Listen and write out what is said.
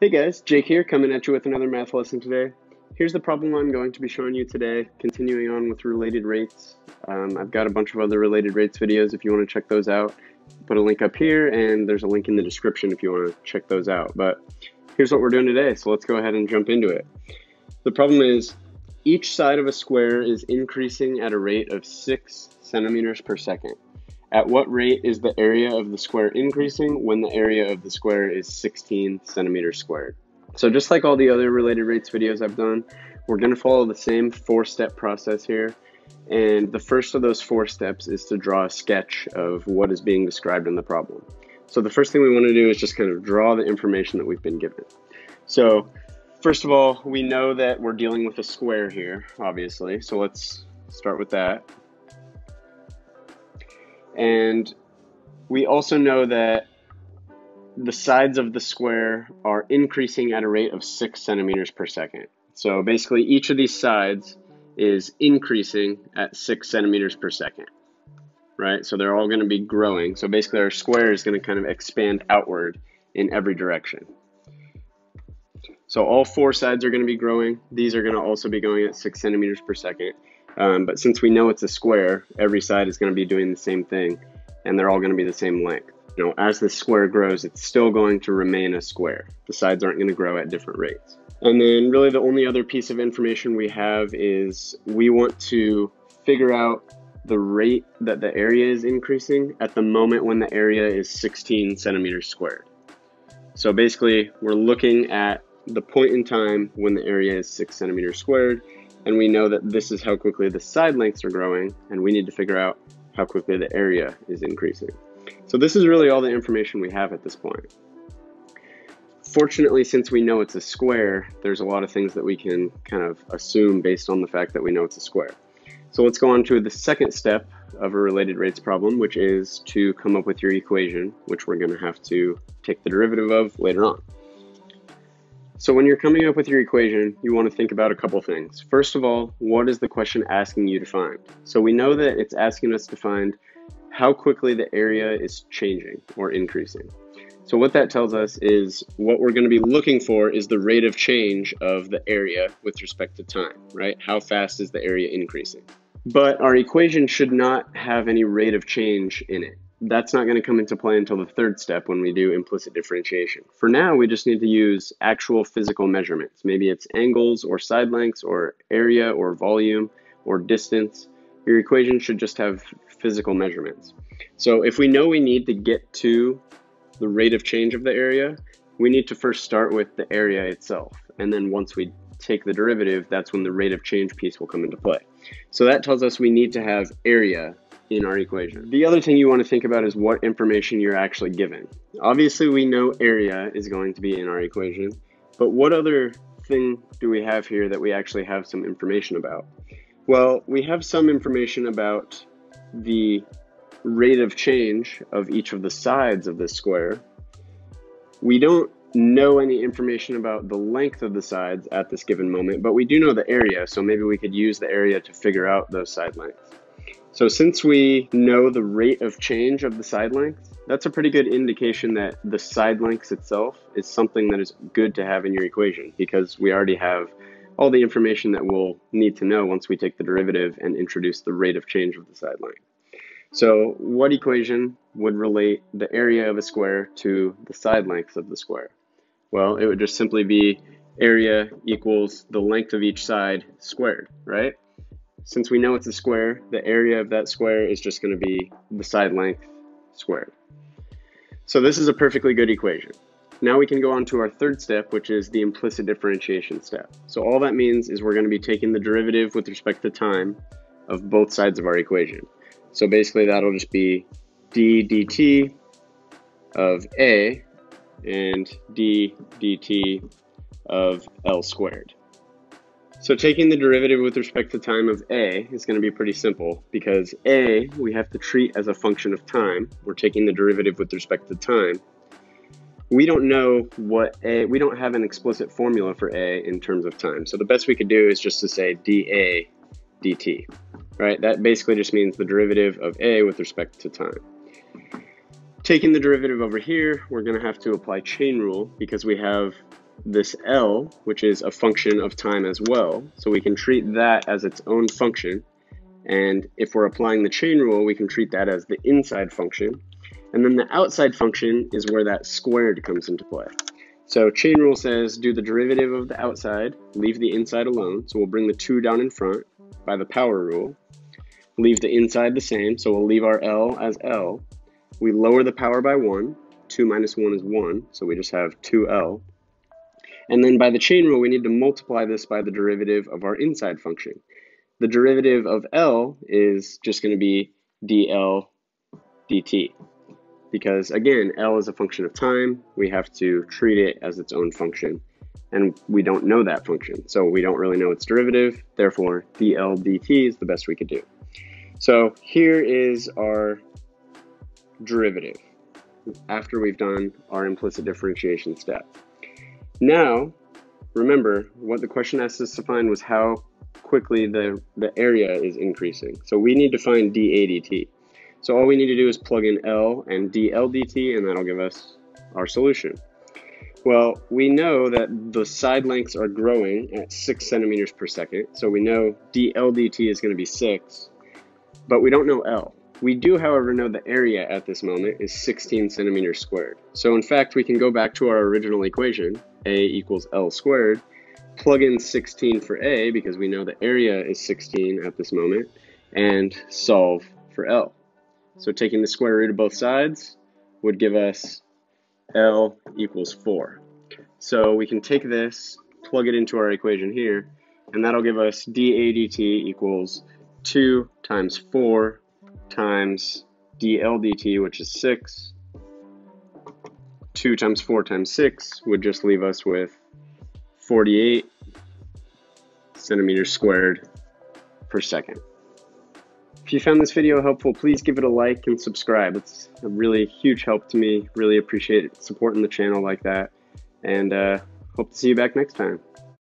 Hey guys, Jake here, coming at you with another math lesson today. Here's the problem I'm going to be showing you today, continuing on with related rates. I've got a bunch of other related rates videos if you want to check those out. Put a link up here, and there's a link in the description if you want to check those out. But here's what we're doing today, so let's go ahead and jump into it. The problem is each side of a square is increasing at a rate of 6 centimeters per second. At what rate is the area of the square increasing when the area of the square is 16 centimeters squared? So just like all the other related rates videos I've done, we're going to follow the same 4-step process here. And the first of those 4 steps is to draw a sketch of what is being described in the problem. So the first thing we want to do is just kind of draw the information that we've been given. So first of all, we know that we're dealing with a square here, obviously. So let's start with that. And we also know that the sides of the square are increasing at a rate of 6 centimeters per second. So basically each of these sides is increasing at 6 centimeters per second, right? So they're all gonna be growing. So basically our square is gonna kind of expand outward in every direction. So all 4 sides are gonna be growing. These are gonna also be going at 6 centimeters per second. But since we know it's a square, every side is going to be doing the same thing, and they're all going to be the same length. You know, as the square grows, it's still going to remain a square. The sides aren't going to grow at different rates. And then really the only other piece of information we have is we want to figure out the rate that the area is increasing at the moment when the area is 16 centimeters squared. So basically, we're looking at the point in time when the area is 6 centimeters squared. And we know that this is how quickly the side lengths are growing, and we need to figure out how quickly the area is increasing. So this is really all the information we have at this point. Fortunately, since we know it's a square, there's a lot of things that we can kind of assume based on the fact that we know it's a square. So let's go on to the second step of a related rates problem, which is to come up with your equation, which we're going to have to take the derivative of later on. So when you're coming up with your equation, you want to think about a couple things. First of all, what is the question asking you to find? So we know that it's asking us to find how quickly the area is changing or increasing. So what that tells us is what we're going to be looking for is the rate of change of the area with respect to time, right? How fast is the area increasing? But our equation should not have any rate of change in it. That's not going to come into play until the third step when we do implicit differentiation. For now, we just need to use actual physical measurements. Maybe it's angles or side lengths or area or volume or distance. Your equation should just have physical measurements. So if we know we need to get to the rate of change of the area, we need to first start with the area itself. And then once we take the derivative, that's when the rate of change piece will come into play. So that tells us we need to have area in our equation. The other thing you want to think about is what information you're actually given. Obviously, we know area is going to be in our equation, but what other thing do we have here that we actually have some information about? Well, we have some information about the rate of change of each of the sides of this square. We don't know any information about the length of the sides at this given moment, but we do know the area, so maybe we could use the area to figure out those side lengths. So since we know the rate of change of the side lengths, that's a pretty good indication that the side lengths itself is something that is good to have in your equation because we already have all the information that we'll need to know once we take the derivative and introduce the rate of change of the side length. So what equation would relate the area of a square to the side lengths of the square? Well, it would just simply be area equals the length of each side squared, right? Since we know it's a square, the area of that square is just going to be the side length squared. So this is a perfectly good equation. Now we can go on to our third step, which is the implicit differentiation step. So all that means is we're going to be taking the derivative with respect to time of both sides of our equation. So basically that'll just be d dt of a and d dt of l squared. So taking the derivative with respect to time of a is going to be pretty simple because a we have to treat as a function of time. We're taking the derivative with respect to time. We don't know what we don't have an explicit formula for a in terms of time. So the best we could do is just to say dA dt, right? That basically just means the derivative of a with respect to time. Taking the derivative over here, we're going to have to apply chain rule because we have this L, which is a function of time as well. So we can treat that as its own function. And if we're applying the chain rule, we can treat that as the inside function. And then the outside function is where that squared comes into play. So chain rule says do the derivative of the outside, leave the inside alone. So we'll bring the 2 down in front by the power rule. Leave the inside the same, so we'll leave our L as L. We lower the power by 1. 2 minus 1 is 1, so we just have 2L. And then by the chain rule, we need to multiply this by the derivative of our inside function. The derivative of L is just going to be dL dt. Because again, L is a function of time. We have to treat it as its own function. And we don't know that function. So we don't really know its derivative. Therefore, dL dt is the best we could do. So here is our derivative after we've done our implicit differentiation step. Now, remember, what the question asked us to find was how quickly the area is increasing. So we need to find dA dt. So all we need to do is plug in L and dL dt, and that'll give us our solution. Well, we know that the side lengths are growing at 6 centimeters per second. So we know dL dt is going to be 6, but we don't know L. We do, however, know the area at this moment is 16 centimeters squared. So in fact, we can go back to our original equation, A equals L squared, plug in 16 for A because we know the area is 16 at this moment, and solve for L. So taking the square root of both sides would give us L equals 4. So we can take this, plug it into our equation here, and that'll give us dA dt equals 2 times 4 times dL dt, which is 6. 2 times 4 times 6 would just leave us with 48 centimeters squared per second. If you found this video helpful, please give it a like and subscribe. It's a really huge help to me. Really appreciate supporting the channel like that. And hope to see you back next time.